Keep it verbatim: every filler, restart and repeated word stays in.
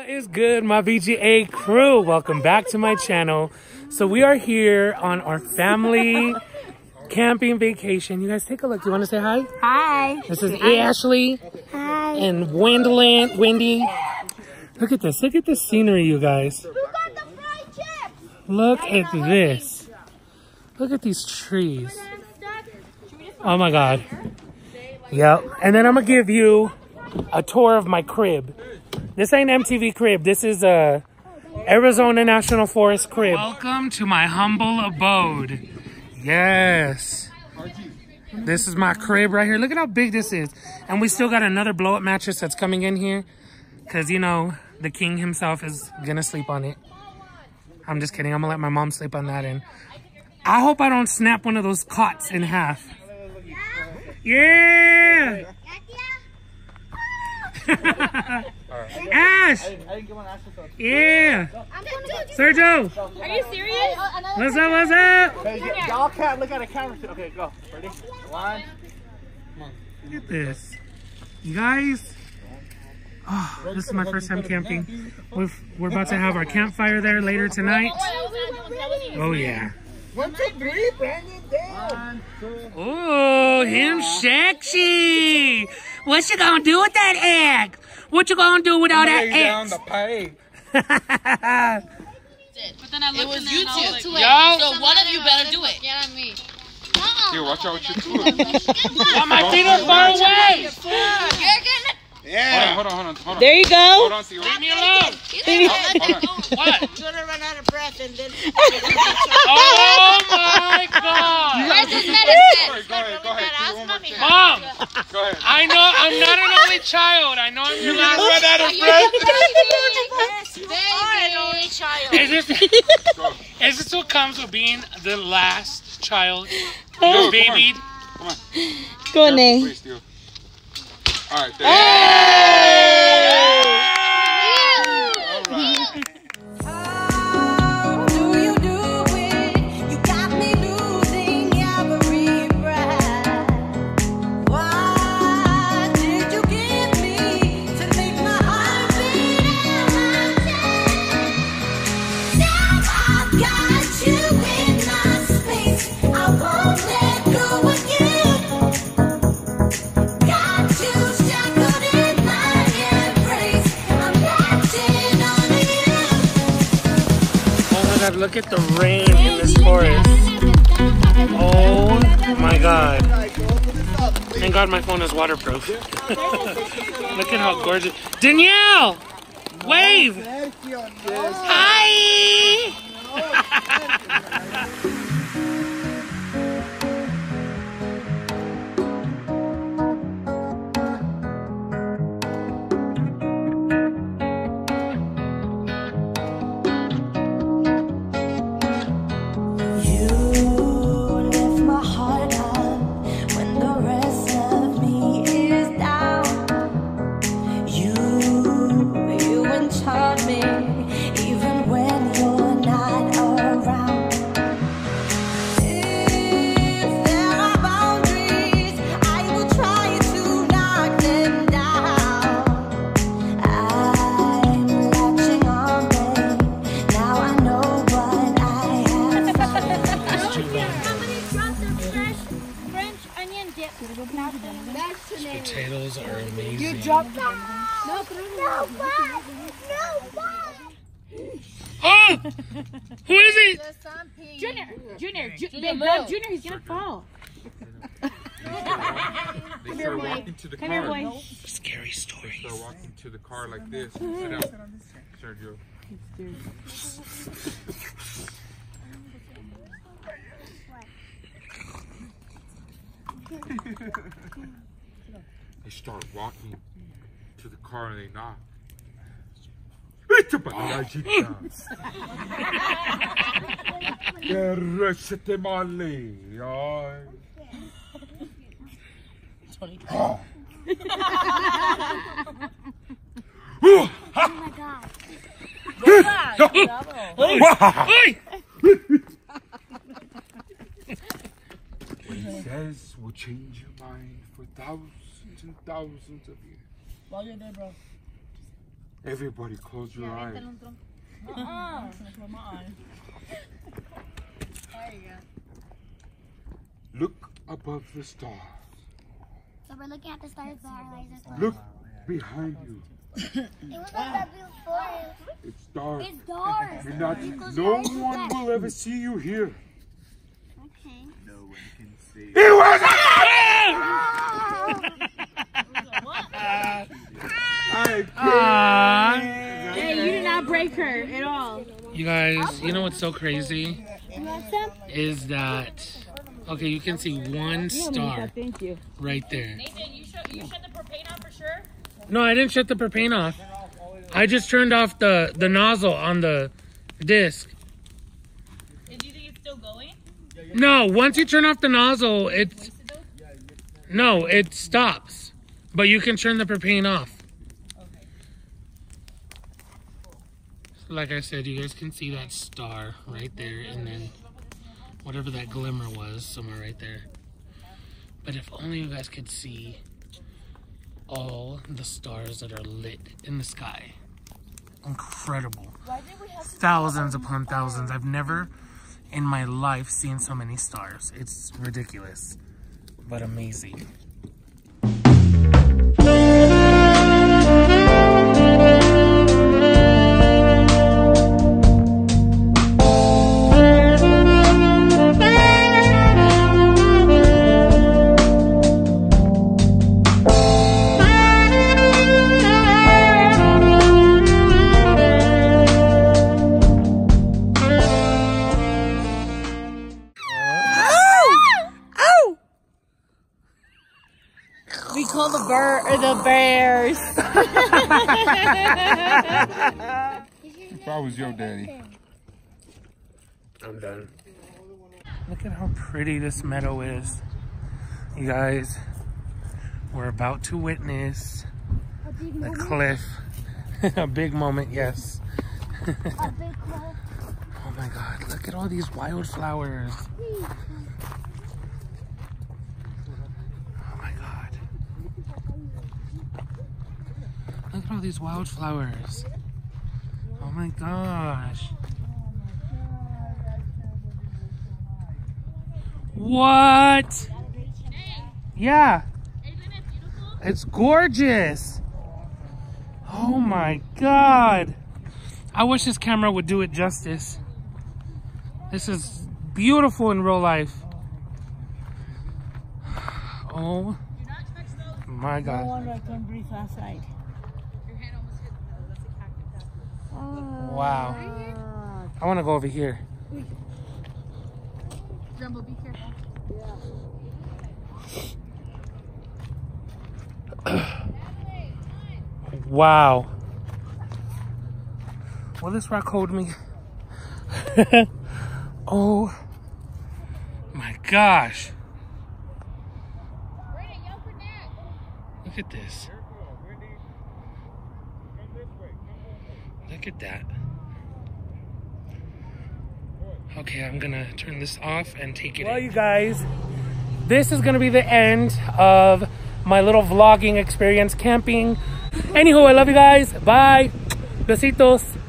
What is good, my B G A crew? Welcome back to my channel. So we are here on our family camping vacation. You guys take a look. You want to say hi? Hi. This is hi. Ashley. Hi. And Wendeland, Wendy. Look at this. Look at the scenery, you guys. Who got the fried chips? Look at this. Look at these trees. Oh my God. Yep. And then I'm going to give you a tour of my crib. This ain't M T V crib. This is a Arizona National Forest crib. Welcome to my humble abode. Yes. This is my crib right here. Look at how big this is. And we still got another blow-up mattress that's coming in here. Because, you know, the king himself is going to sleep on it. I'm just kidding. I'm going to let my mom sleep on that end. I hope I don't snap one of those cots in half. Yeah! Ash! Yeah! Sergio! Are you serious? What's up, what's up? Hey, y'all can't look at the camera. Okay, go. Ready? One. Look at this. You guys. Oh, this is my first time camping. We've, we're about to have our campfire there later tonight. Oh, yeah. One, two, three, Brandon, down. Oh, him sexy. What you gonna do with that egg? What you gonna do with all that egg? Down the pipe. But then I looked in there and I was like, yo, so one of you better do it. Yeah, me. Here, watch out what you do. My feet are far away. You're gonna. Yeah. Hold on, hold on, hold on. There you go. Hold on, see you. Leave me alone. What? You're gonna run out of breath and then. Oh my God! Where's his medicine? Go ahead, go ahead. Mom, go ahead. I know I'm not an only child. I know I'm your last. You're gonna run out of breath. Yes, you are an only child. Is this? Is this what comes with being the last child? You're babied. Come on. Go on, Nay. All right, there you go. Hey! All right. How do you do it? You got me losing every breath. Why did you give me to make my heart beat in my chest? Now I've got you in my space. I won't let go again. Look at the rain in this forest. Oh my God. Thank God my phone is waterproof. Look at how gorgeous. Danielle! Wave! Hi! Potatoes are amazing. You dropped them. No, no, no, no. Oh! Who is it? Junior. Junior. Junior. Junior. Junior. He's gonna fall. They start walking to the car. Come here, boy. Scary stories. They start walking to the car like this. Sit down, Sergio. They start walking to the car and they knock. It's about oh my God. What he says will change your mind for thousands and thousands of years. While you're there, bro. Everybody close your yeah, eyes. Uh-uh. Come on. There you go. Look above the stars. So we're looking at the stars, but our eyes are closed. Look behind you. It was like that before. It's dark. It's dark. You're not, no one will ever see you here. Okay. No one can see you. It was a I uh, hey, you did not break her at all. You guys, you know what's so crazy? Is that, okay, you can see one star right there. Nathan, you shut, you shut the propane off for sure? No, I didn't shut the propane off. I just turned off the, the nozzle on the disc. Do you think it's still going? No, once you turn off the nozzle, it's, no, it stops. But you can turn the propane off. Like I said, you guys can see that star right there, and then whatever that glimmer was somewhere right there. But if only you guys could see all the stars that are lit in the sky. Incredible. Thousands upon thousands. I've never in my life seen so many stars. It's ridiculous, but amazing. We call the bear the bears. If I was your daddy, I'm done. Look at how pretty this meadow is. You guys, we're about to witness the cliff. A big moment, yes. A big cliff. Oh my God, look at all these wildflowers. Look at all these wildflowers. Oh my gosh. What? Yeah. It's gorgeous. Oh my God. I wish this camera would do it justice. This is beautiful in real life. Oh my God. No wonder I couldn't breathe last night. Wow. I want to go over here. Jumbo, be careful. Wow. Will this rock hold me? Oh my gosh. Look at this. Look at that. Okay, I'm gonna turn this off and take it. Well, in. You guys, this is gonna be the end of my little vlogging experience camping. Anywho, I love you guys. Bye. Besitos.